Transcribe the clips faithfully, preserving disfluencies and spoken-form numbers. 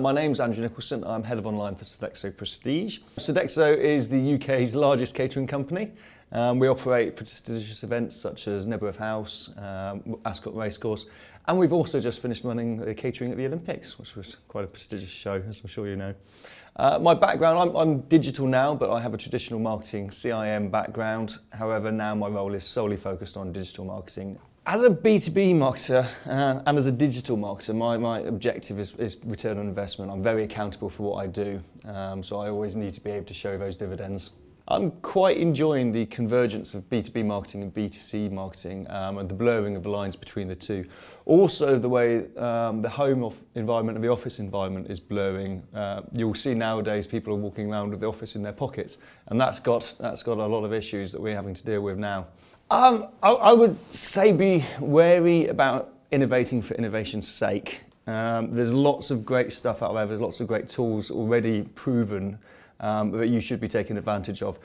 My name's Andrew Nicholson, I'm Head of Online for Sodexo Prestige. Sodexo is the U K's largest catering company. Um, we operate prestigious events such as Newbury House, um, Ascot Racecourse, and we've also just finished running the catering at the Olympics, which was quite a prestigious show, as I'm sure you know. Uh, my background, I'm, I'm digital now, but I have a traditional marketing C I M background. However, now my role is solely focused on digital marketing. As a B two B marketer uh, and as a digital marketer, my, my objective is, is return on investment. I'm very accountable for what I do, um, so I always need to be able to show those dividends. I'm quite enjoying the convergence of B two B marketing and B two C marketing um, and the blurring of the lines between the two. Also the way um, the home off environment and the office environment is blurring. Uh, you'll see nowadays people are walking around with the office in their pockets, and that's got, that's got a lot of issues that we're having to deal with now. Um, I, I would say be wary about innovating for innovation's sake. Um, there's lots of great stuff out there, there's lots of great tools already proven Um, that you should be taking advantage of.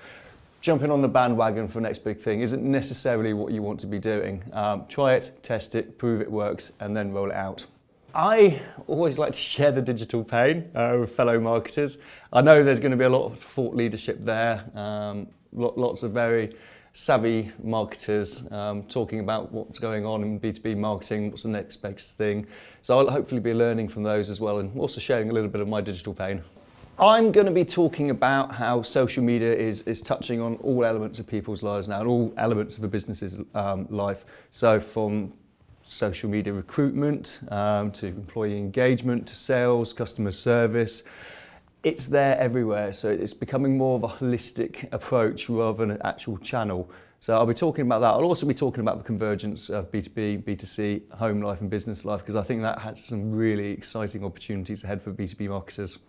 Jumping on the bandwagon for the next big thing isn't necessarily what you want to be doing. Um, try it, test it, prove it works, and then roll it out. I always like to share the digital pain uh, with fellow marketers. I know there's going to be a lot of thought leadership there, um, lots of very savvy marketers um, talking about what's going on in B two B marketing, what's the next big thing. So I'll hopefully be learning from those as well, and also sharing a little bit of my digital pain. I'm going to be talking about how social media is, is touching on all elements of people's lives now, and all elements of a business's um, life. So from social media recruitment, um, to employee engagement, to sales, customer service. It's there everywhere, so it's becoming more of a holistic approach rather than an actual channel. So I'll be talking about that. I'll also be talking about the convergence of B two B, B two C, home life and business life, because I think that has some really exciting opportunities ahead for B two B marketers.